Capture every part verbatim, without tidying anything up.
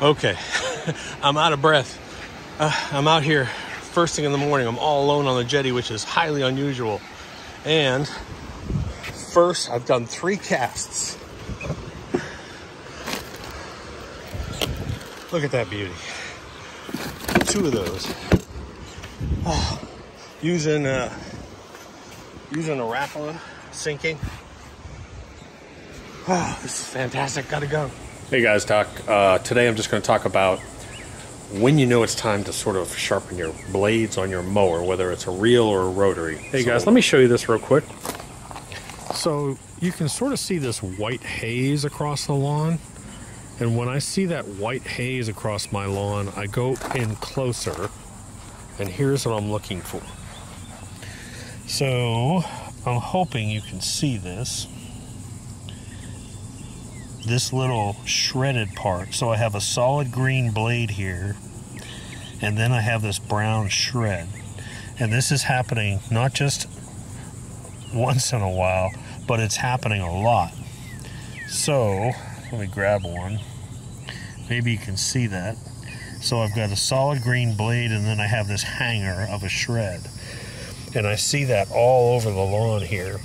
Okay, I'm out of breath. Uh, I'm out here first thing in the morning. I'm all alone on the jetty, which is highly unusual. And first, I've done three casts. Look at that beauty. Two of those. Oh, using, uh, using a Rapala, sinking. Oh, this is fantastic. Gotta go. Hey guys, Doc. Uh, today I'm just going to talk about when you know it's time to sort of sharpen your blades on your mower, whether it's a reel or a rotary. Hey so, guys, let me show you this real quick. So you can sort of see this white haze across the lawn. And when I see that white haze across my lawn, I go in closer. And here's what I'm looking for. So I'm hoping you can see this. This little shredded part. So I have a solid green blade here, and then I have this brown shred. And this is happening not just once in a while, but it's happening a lot. So let me grab one. Maybe you can see that. So I've got a solid green blade, and then I have this hanger of a shred. And I see that all over the lawn here.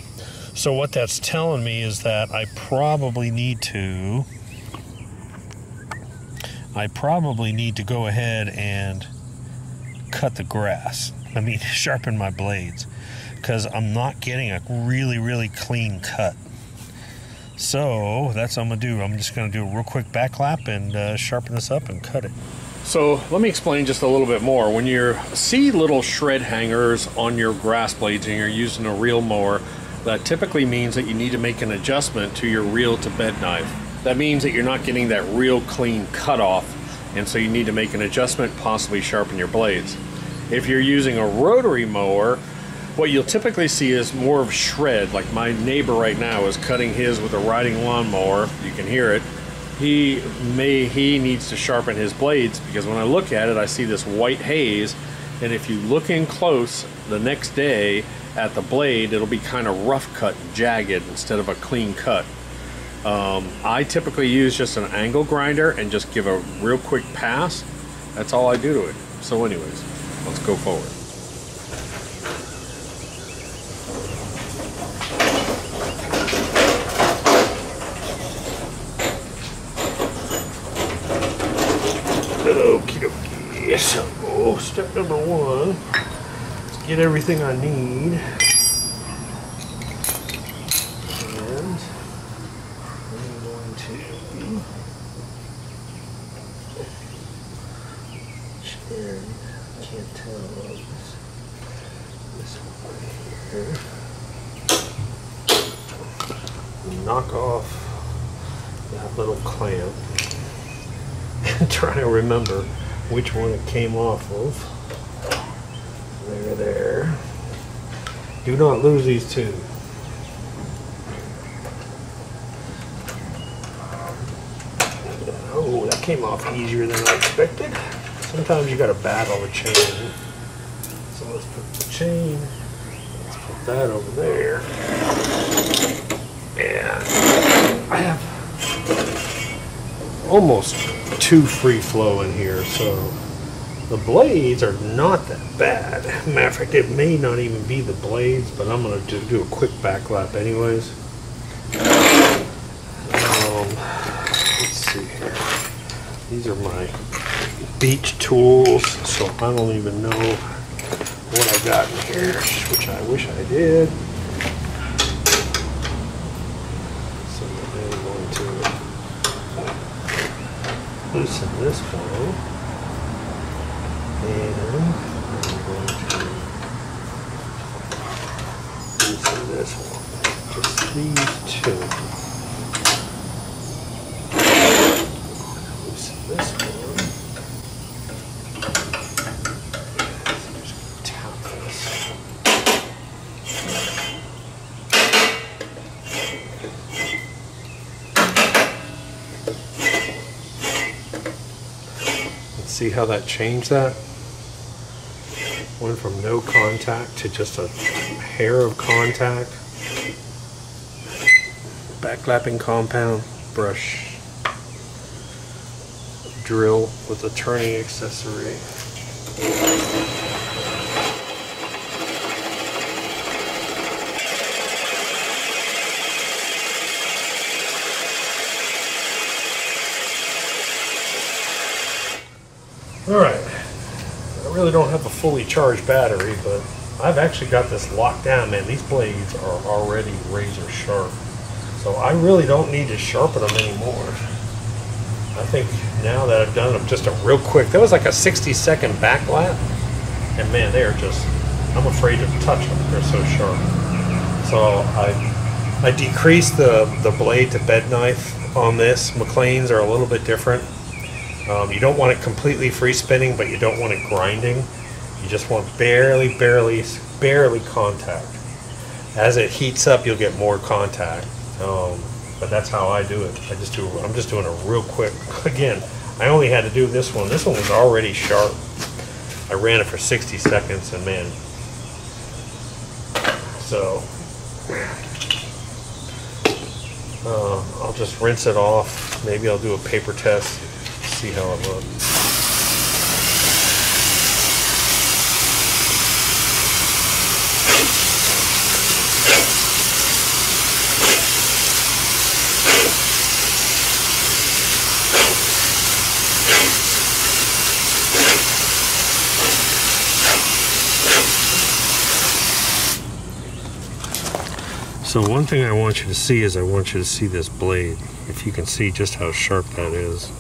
So what that's telling me is that I probably need to, I probably need to go ahead and cut the grass. I mean, sharpen my blades, because I'm not getting a really, really clean cut. So that's what I'm gonna do. I'm just gonna do a real quick back lap and uh, sharpen this up and cut it. So let me explain just a little bit more. When you see little shred hangers on your grass blades and you're using a reel mower, that typically means that you need to make an adjustment to your reel to bed knife. That means that you're not getting that real clean cutoff, and so you need to make an adjustment, possibly sharpen your blades. If you're using a rotary mower, what you'll typically see is more of shred. Like my neighbor right now is cutting his with a riding lawnmower. You can hear it. He may he needs to sharpen his blades, because when I look at it, I see this white haze, and if you look in close the next day at the blade, it'll be kind of rough cut, jagged, instead of a clean cut. Um, I typically use just an angle grinder and just give a real quick pass. That's all I do to it. So anyways, let's go forward. Okie dokie, so step number one. Get everything I need, and I'm going to share. I can't tell about this. This one right here. Knock off that little clamp, and try to remember which one it came off of. There, there. Do not lose these two. Oh, that came off easier than I expected. Sometimes you gotta battle a chain. So let's put the chain. Let's put that over there. And I have almost two free flow in here, so the blades are not that bad. Matter of fact, it may not even be the blades, but I'm going to do a quick back lap anyways. Um, let's see here. These are my beach tools, so I don't even know what I got in here, which I wish I did. So I'm going to loosen this one. And I'm going to loosen this one. Just these two. Loosen this one. I'm just going to tap this. Let's see how that changed that. Went from no contact to just a hair of contact. Backlapping compound brush. drill with a turning accessory. Alright, I really don't have a fully charged battery, but I've actually got this locked down, man. These blades are already razor sharp, so I really don't need to sharpen them anymore. I think now that I've done them, just a real quick, that was like a sixty second back lap, and man, they are just, I'm afraid to touch them, they're so sharp. So I, I decreased the, the blade to bed knife on this. McLane's are a little bit different. Um, you don't want it completely free spinning, but you don't want it grinding. You just want barely, barely, barely contact. As it heats up, you'll get more contact. Um, but that's how I do it. I just do. I'm just doing a real quick. Again, I only had to do this one. This one was already sharp. I ran it for sixty seconds, and man. So um, I'll just rinse it off. Maybe I'll do a paper test. See how it looks. So one thing I want you to see is I want you to see this blade. If you can see just how sharp that is.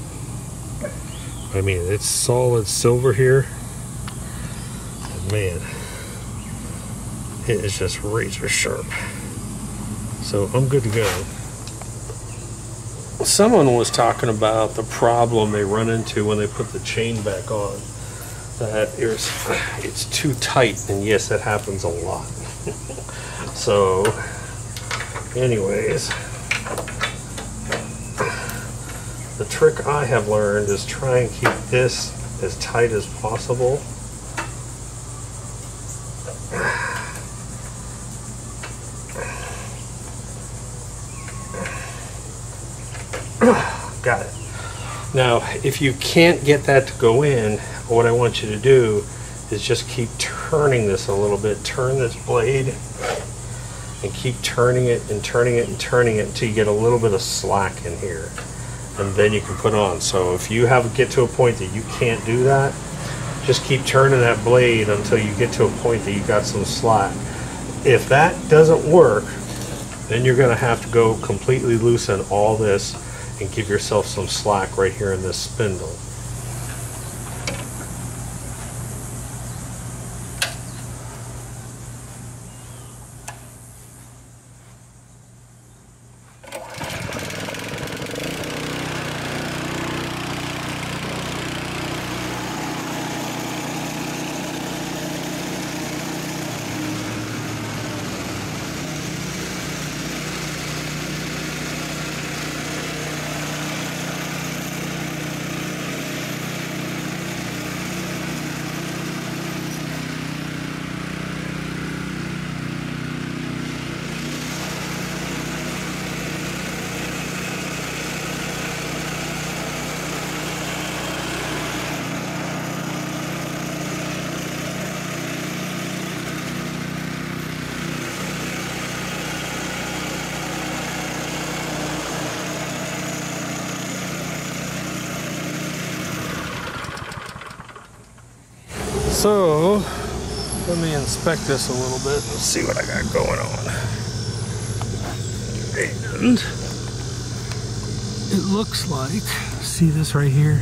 I mean, it's solid silver here. And man, it is just razor sharp. So I'm good to go. Someone was talking about the problem they run into when they put the chain back on. That it's, it's too tight, and yes, that happens a lot. So anyways, the trick I have learned is try and keep this as tight as possible. Got it. Now, if you can't get that to go in, what I want you to do is just keep turning this a little bit. Turn this blade. And keep turning it and turning it and turning it until you get a little bit of slack in here, and then you can put on. So if you have get to a point that you can't do that, just keep turning that blade until you get to a point that you got some slack. If that doesn't work, then you're going to have to go completely loosen all this and give yourself some slack right here in this spindle. So, let me inspect this a little bit and see what I got going on. And it looks like, see this right here?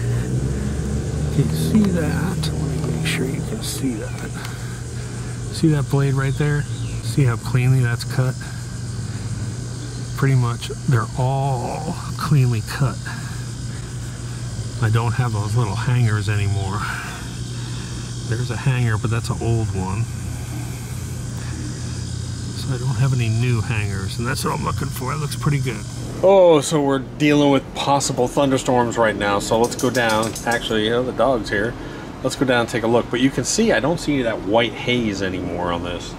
Can you see that? Let me make sure you can see that. See that blade right there? See how cleanly that's cut? Pretty much, they're all cleanly cut. I don't have those little hangers anymore. There's a hanger, but that's an old one. So I don't have any new hangers, and that's what I'm looking for. It looks pretty good. Oh, so we're dealing with possible thunderstorms right now, so let's go down. Actually, you know, the dog's here. Let's go down and take a look. But you can see, I don't see that white haze anymore on this.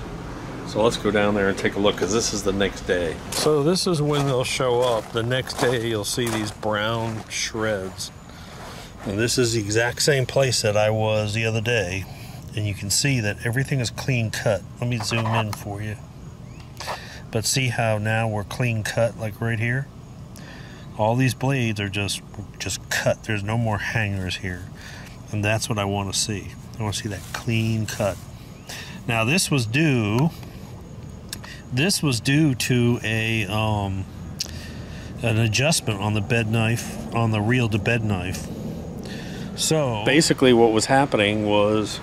So let's go down there and take a look, because this is the next day. So this is when they'll show up. The next day, you'll see these brown shreds. Now this is the exact same place that I was the other day, and you can see that everything is clean cut. Let me zoom in for you. But see how now we're clean cut, like right here? All these blades are just just cut. There's no more hangers here. And that's what I want to see. I want to see that clean cut. Now this was due this was due to a um, an adjustment on the bed knife, on the reel to bed knife. So basically what was happening was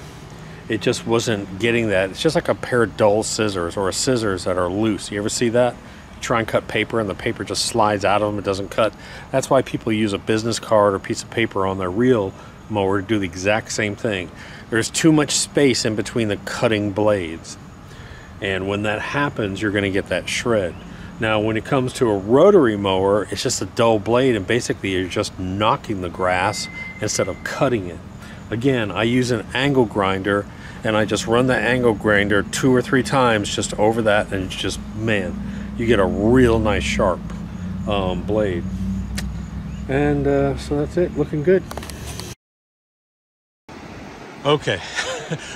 it just wasn't getting that. It's just like a pair of dull scissors or scissors that are loose. You ever see that? Try and cut paper and the paper just slides out of them, it doesn't cut. That's why people use a business card or piece of paper on their reel mower to do the exact same thing. There's too much space in between the cutting blades, and when that happens you're going to get that shred. Now when it comes to a rotary mower, it's just a dull blade, and basically you're just knocking the grass instead of cutting it. Again, I use an angle grinder, and I just run the angle grinder two or three times just over that, and it's just, man, you get a real nice sharp um, blade. And uh, so that's it, looking good. Okay,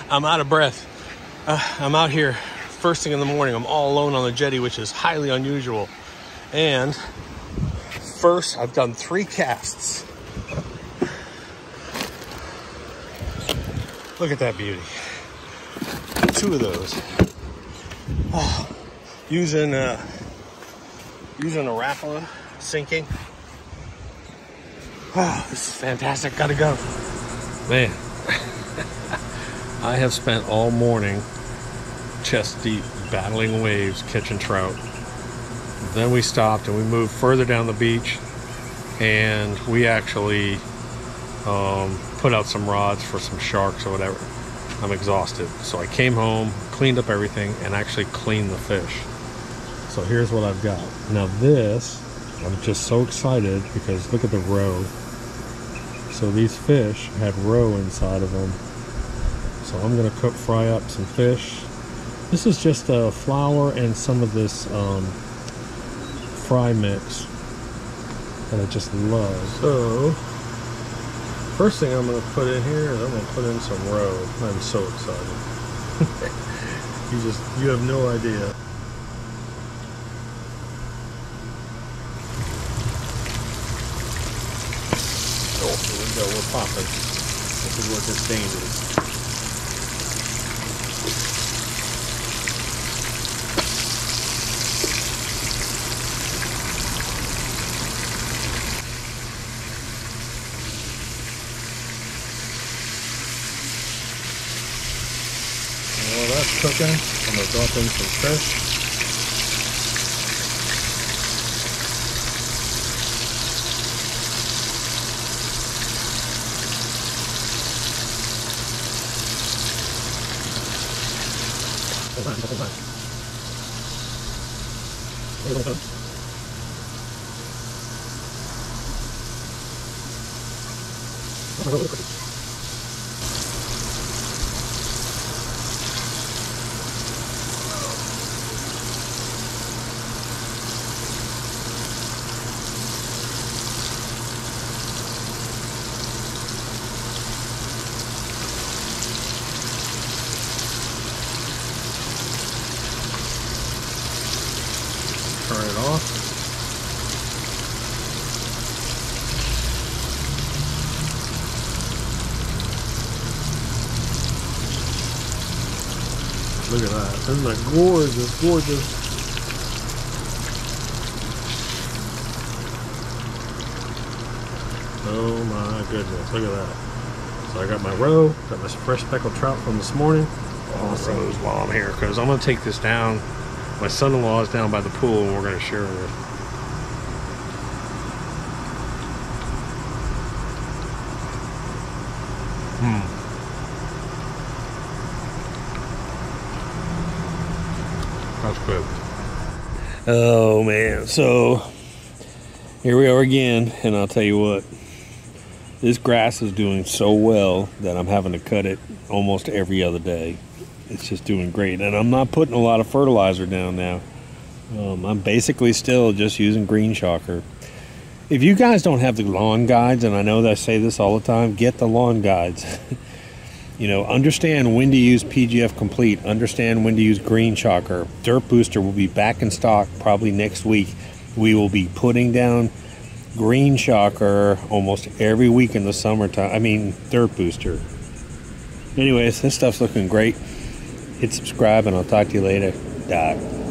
I'm out of breath. Uh, I'm out here first thing in the morning. I'm all alone on the jetty, which is highly unusual. And first, I've done three casts. Look at that beauty. Two of those. Oh. Using uh, using a Rapala, sinking. Oh, this is fantastic. Gotta go. Man, I have spent all morning chest deep, battling waves, catching trout. Then we stopped and we moved further down the beach, and we actually um, put out some rods for some sharks or whatever. I'm exhausted. So I came home, cleaned up everything, and actually cleaned the fish. So here's what I've got. Now this, I'm just so excited because look at the roe. So these fish had roe inside of them. So I'm gonna cook, fry up some fish. This is just a flour and some of this um, fry mix that I just love. So, first thing I'm gonna put in here is I'm gonna put in some roe. I'm so excited. You just, you have no idea. Go, we're popping. This is what this thing is. Well, that's cooking. I'm going to drop in some fish. Hold on, hold on. Hold on. Turn it off. Look at that. Isn't that gorgeous, gorgeous? Oh my goodness, look at that. So I got my roe, got my fresh speckled trout from this morning. Awesome. Roes while I'm here, because I'm going to take this down. My son-in-law is down by the pool, and we're going to share it with him. Hmm. That's good. Oh, man. So, here we are again, and I'll tell you what. This grass is doing so well that I'm having to cut it almost every other day. It's just doing great, and I'm not putting a lot of fertilizer down now. Um, I'm basically still just using Green Shocker. If you guys don't have the lawn guides, and I know that I say this all the time, get the lawn guides. You know, understand when to use P G F Complete. Understand when to use Green Shocker. Dirt Booster will be back in stock probably next week. We will be putting down Green Shocker almost every week in the summertime. I mean, Dirt Booster. Anyways, this stuff's looking great. Hit subscribe, and I'll talk to you later. Doc.